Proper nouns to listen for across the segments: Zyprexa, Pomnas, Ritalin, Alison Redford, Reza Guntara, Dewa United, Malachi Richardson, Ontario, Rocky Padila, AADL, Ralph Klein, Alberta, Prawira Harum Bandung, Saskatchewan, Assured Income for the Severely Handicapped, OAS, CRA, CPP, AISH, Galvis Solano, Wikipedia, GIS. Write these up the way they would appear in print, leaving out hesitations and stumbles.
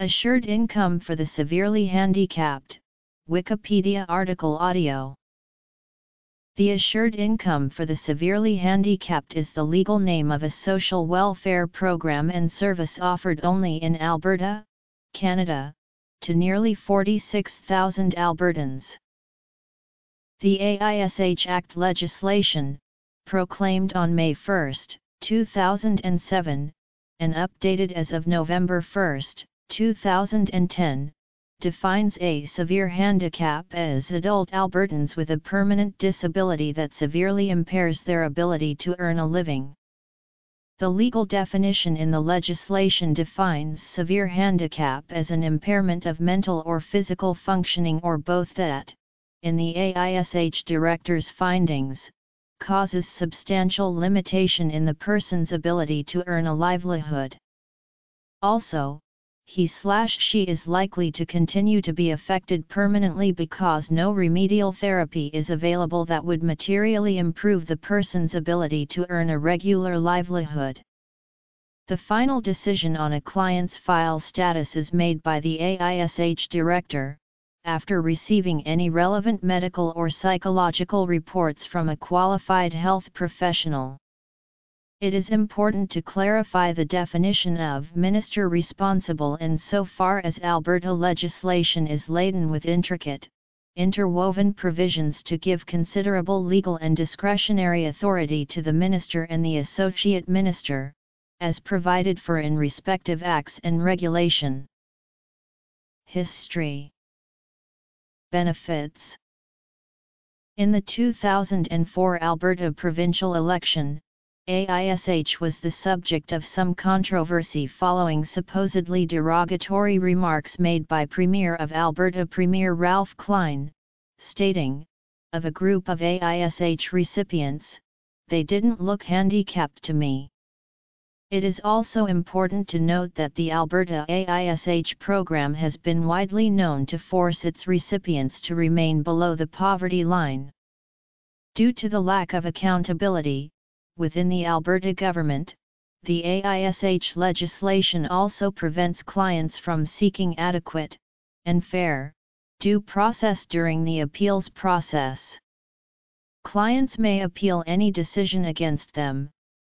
Assured Income for the Severely Handicapped, Wikipedia article audio. The Assured Income for the Severely Handicapped is the legal name of a social welfare program and service offered only in Alberta, Canada, to nearly 46,000 Albertans. The AISH Act legislation, proclaimed on May 1, 2007, and updated as of November 1, 2010, defines a severe handicap as adult Albertans with a permanent disability that severely impairs their ability to earn a living. The legal definition in the legislation defines severe handicap as an impairment of mental or physical functioning or both that, in the AISH director's findings, causes substantial limitation in the person's ability to earn a livelihood. Also, he/she is likely to continue to be affected permanently because no remedial therapy is available that would materially improve the person's ability to earn a regular livelihood. The final decision on a client's file status is made by the AISH director, after receiving any relevant medical or psychological reports from a qualified health professional. It is important to clarify the definition of minister responsible insofar as Alberta legislation is laden with intricate, interwoven provisions to give considerable legal and discretionary authority to the minister and the associate minister, as provided for in respective acts and regulation. History. Benefits. In the 2004 Alberta provincial election, AISH was the subject of some controversy following supposedly derogatory remarks made by Premier of Alberta Premier Ralph Klein, stating, of a group of AISH recipients, "They didn't look handicapped to me." It is also important to note that the Alberta AISH program has been widely known to force its recipients to remain below the poverty line. Due to the lack of accountability within the Alberta government, the AISH legislation also prevents clients from seeking adequate and fair due process during the appeals process. Clients may appeal any decision against them,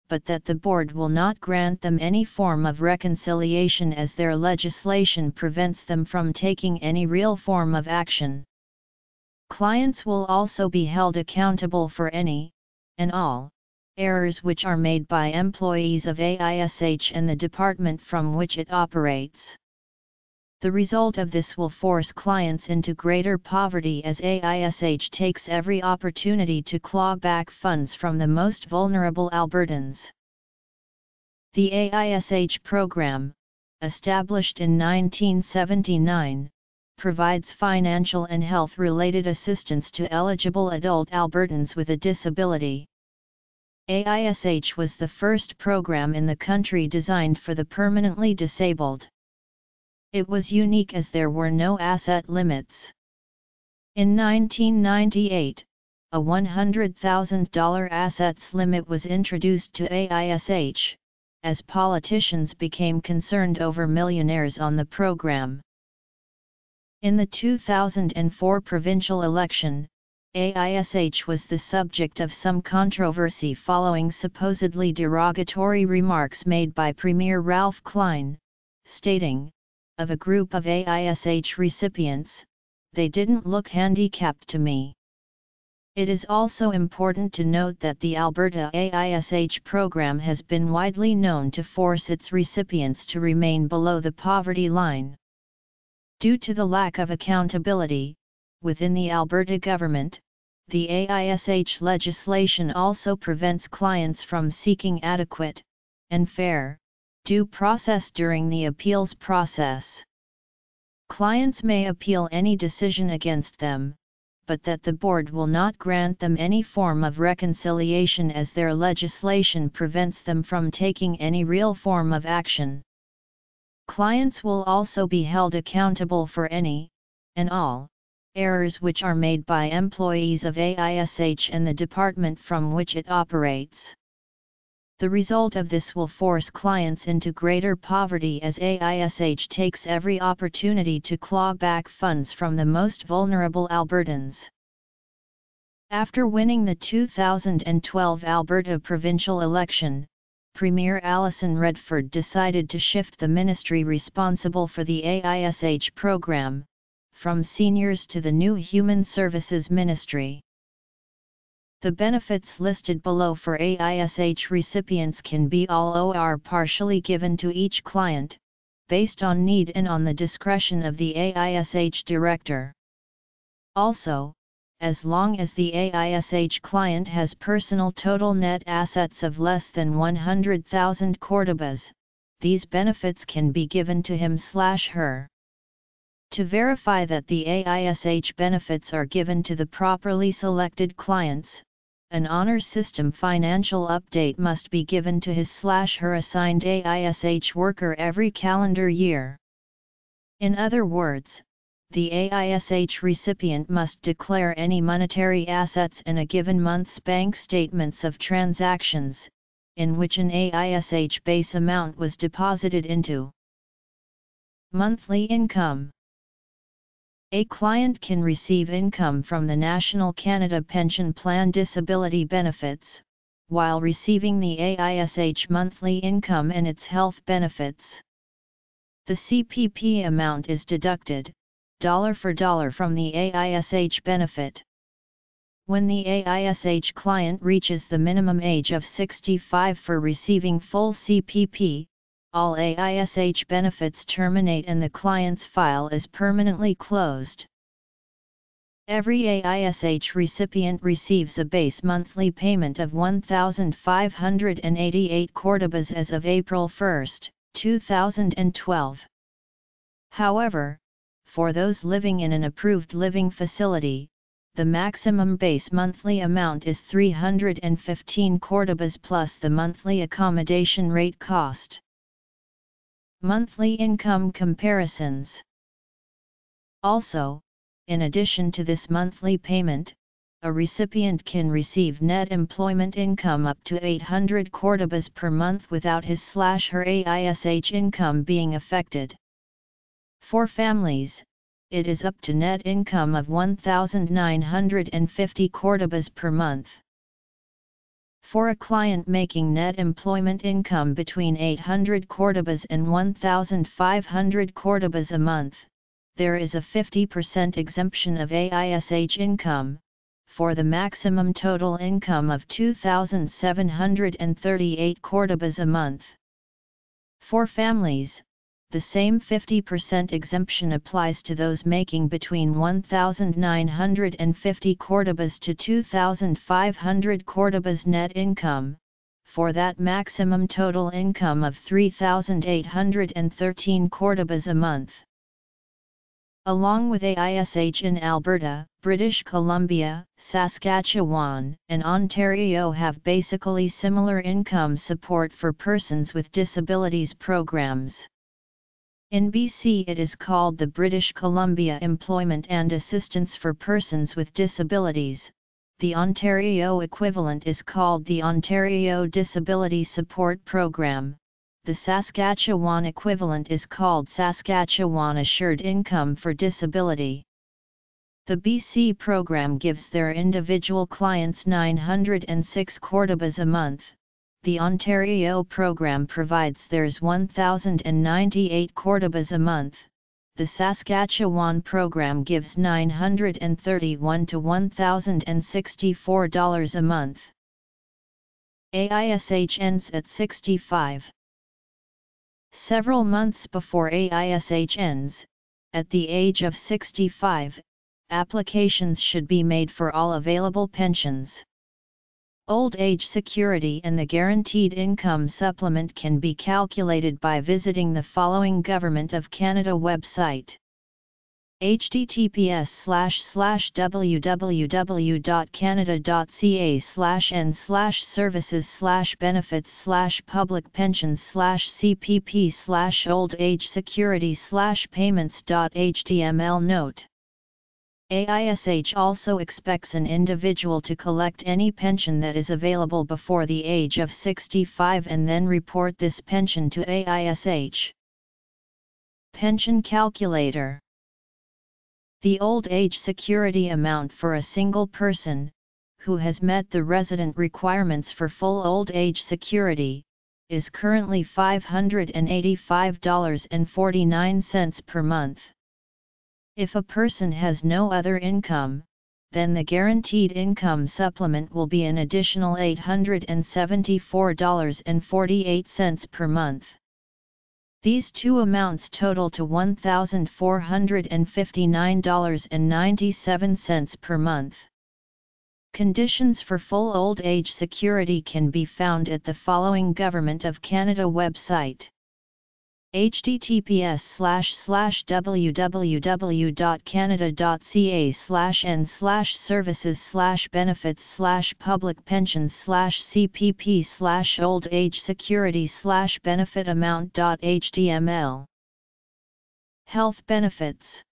but that the board will not grant them any form of reconciliation as their legislation prevents them from taking any real form of action. Clients will also be held accountable for any and all errors which are made by employees of AISH and the department from which it operates. The result of this will force clients into greater poverty as AISH takes every opportunity to claw back funds from the most vulnerable Albertans. The AISH program, established in 1979, provides financial and health-related assistance to eligible adult Albertans with a disability. AISH was the first program in the country designed for the permanently disabled. It was unique as there were no asset limits. In 1998, a $100,000 assets limit was introduced to AISH, as politicians became concerned over millionaires on the program. In the 2004 provincial election, AISH was the subject of some controversy following supposedly derogatory remarks made by Premier Ralph Klein, stating, of a group of AISH recipients, "They didn't look handicapped to me." It is also important to note that the Alberta AISH program has been widely known to force its recipients to remain below the poverty line. Due to the lack of accountability within the Alberta government, the AISH legislation also prevents clients from seeking adequate and fair due process during the appeals process. Clients may appeal any decision against them, but that the board will not grant them any form of reconciliation as their legislation prevents them from taking any real form of action. Clients will also be held accountable for any and all errors which are made by employees of AISH and the department from which it operates. The result of this will force clients into greater poverty as AISH takes every opportunity to claw back funds from the most vulnerable Albertans. After winning the 2012 Alberta provincial election, Premier Alison Redford decided to shift the ministry responsible for the AISH program, from seniors to the new Human Services Ministry. The benefits listed below for AISH recipients can be all or partially given to each client, based on need and on the discretion of the AISH director. Also, as long as the AISH client has personal total net assets of less than 100,000 Cordobas, these benefits can be given to him/her. To verify that the AISH benefits are given to the properly selected clients, an honor system financial update must be given to his/her assigned AISH worker every calendar year. In other words, the AISH recipient must declare any monetary assets and a given month's bank statements of transactions, in which an AISH base amount was deposited into. Monthly income. A client can receive income from the National Canada Pension Plan disability benefits, while receiving the AISH monthly income and its health benefits. The CPP amount is deducted, dollar for dollar, from the AISH benefit. When the AISH client reaches the minimum age of 65 for receiving full CPP, all AISH benefits terminate and the client's file is permanently closed. Every AISH recipient receives a base monthly payment of 1,588 Cordobas as of April 1, 2012. However, for those living in an approved living facility, the maximum base monthly amount is 315 Cordobas plus the monthly accommodation rate cost. Monthly income comparisons. Also, in addition to this monthly payment, a recipient can receive net employment income up to 800 Cordobas per month without his/her AISH income being affected. For families, it is up to net income of 1,950 Cordobas per month. For a client making net employment income between 800 Cordobas and 1,500 Cordobas a month, there is a 50% exemption of AISH income, for the maximum total income of 2,738 Cordobas a month. For families, the same 50% exemption applies to those making between 1,950 Cordobas to 2,500 Cordobas net income, for that maximum total income of 3,813 Cordobas a month. Along with AISH in Alberta, British Columbia, Saskatchewan, and Ontario have basically similar income support for persons with disabilities programs. In BC it is called the British Columbia Employment and Assistance for Persons with Disabilities. The Ontario equivalent is called the Ontario Disability Support Program. The Saskatchewan equivalent is called Saskatchewan Assured Income for Disability. The BC program gives their individual clients 906 Cordobas a month. The Ontario program provides theirs 1,098 Cordobas a month, the Saskatchewan program gives $931 to $1,064 a month. AISH ends at 65. Several months before AISH ends, at the age of 65, applications should be made for all available pensions. Old age security and the guaranteed income supplement can be calculated by visiting the following Government of Canada website: https://www.canada.ca/n/services/benefits/public-pensions/cpp/old-age-security/payments.html. Note: AISH also expects an individual to collect any pension that is available before the age of 65 and then report this pension to AISH. Pension calculator. The old age security amount for a single person, who has met the resident requirements for full old age security, is currently $585.49 per month. If a person has no other income, then the guaranteed income supplement will be an additional $874.48 per month. These two amounts total to $1,459.97 per month. Conditions for full old age security can be found at the following Government of Canada website. https://www.canada.ca/n/services/benefits/public pensions/cpp/old age security/benefit amount.html. Health benefits.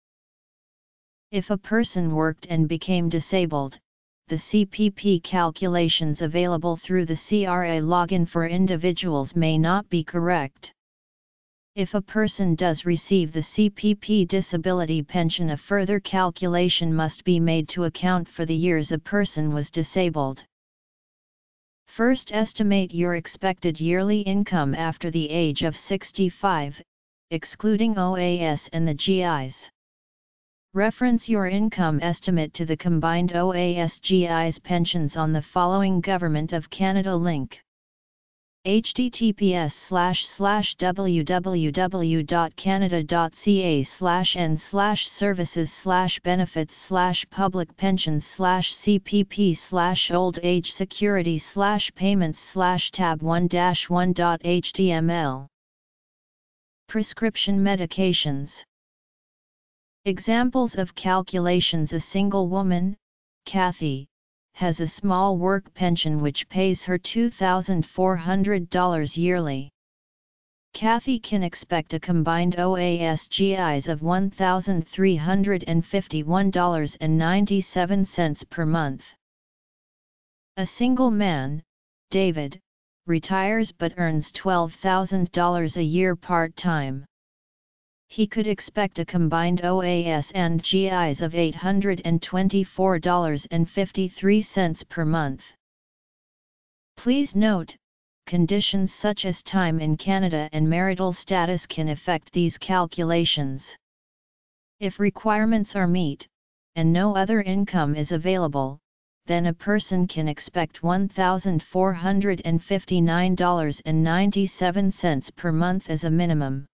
If a person worked and became disabled, the CPP calculations available through the CRA login for individuals may not be correct. If a person does receive the CPP disability pension, a further calculation must be made to account for the years a person was disabled. First, estimate your expected yearly income after the age of 65, excluding OAS and the GIs. Reference your income estimate to the combined OAS-GIs pensions on the following Government of Canada link. https://www.canada.ca/n/services/benefits/public pensions/cpp/old age security/payments/tab1-1.html. Prescription medications. Examples of calculations: a single woman, Kathy, has a small work pension which pays her $2,400 yearly. Kathy can expect a combined OAS-GIs of $1,351.97 per month. A single man, David, retires but earns $12,000 a year part-time. He could expect a combined OAS and GIs of $824.53 per month. Please note, conditions such as time in Canada and marital status can affect these calculations. If requirements are met, and no other income is available, then a person can expect $1,459.97 per month as a minimum.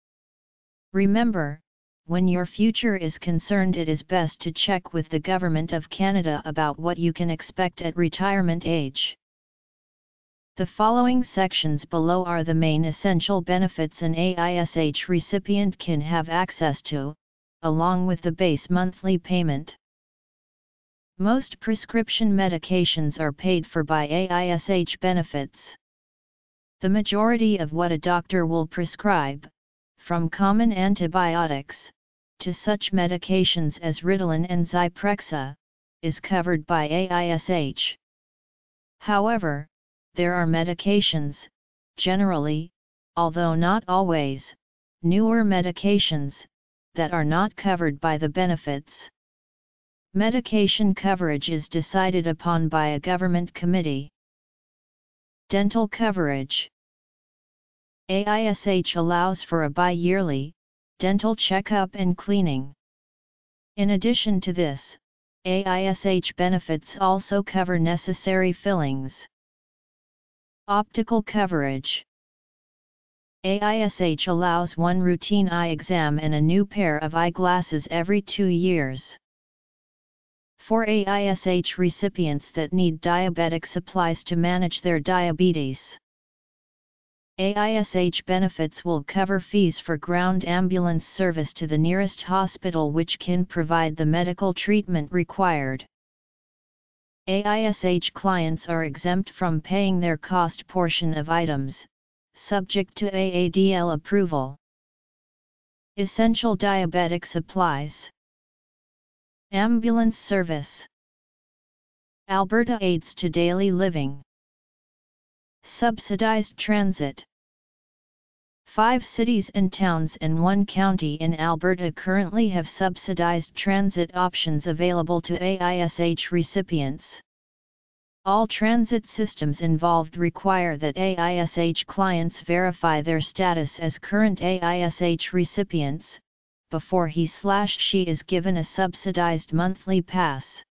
Remember, when your future is concerned, it is best to check with the Government of Canada about what you can expect at retirement age. The following sections below are the main essential benefits an AISH recipient can have access to, along with the base monthly payment. Most prescription medications are paid for by AISH benefits. The majority of what a doctor will prescribe, from common antibiotics, to such medications as Ritalin and Zyprexa, is covered by AISH. However, there are medications, generally, although not always, newer medications, that are not covered by the benefits. Medication coverage is decided upon by a government committee. Dental coverage. AISH allows for a bi-yearly dental checkup and cleaning. In addition to this, AISH benefits also cover necessary fillings. Optical coverage. AISH allows one routine eye exam and a new pair of eyeglasses every 2 years. For AISH recipients that need diabetic supplies to manage their diabetes, AISH benefits will cover fees for ground ambulance service to the nearest hospital which can provide the medical treatment required. AISH clients are exempt from paying their cost portion of items, subject to AADL approval. Essential diabetic supplies. Ambulance service. Alberta aids to daily living. Subsidized transit. 5 cities and towns and 1 county in Alberta currently have subsidized transit options available to AISH recipients. All transit systems involved require that AISH clients verify their status as current AISH recipients before he/she is given a subsidized monthly pass.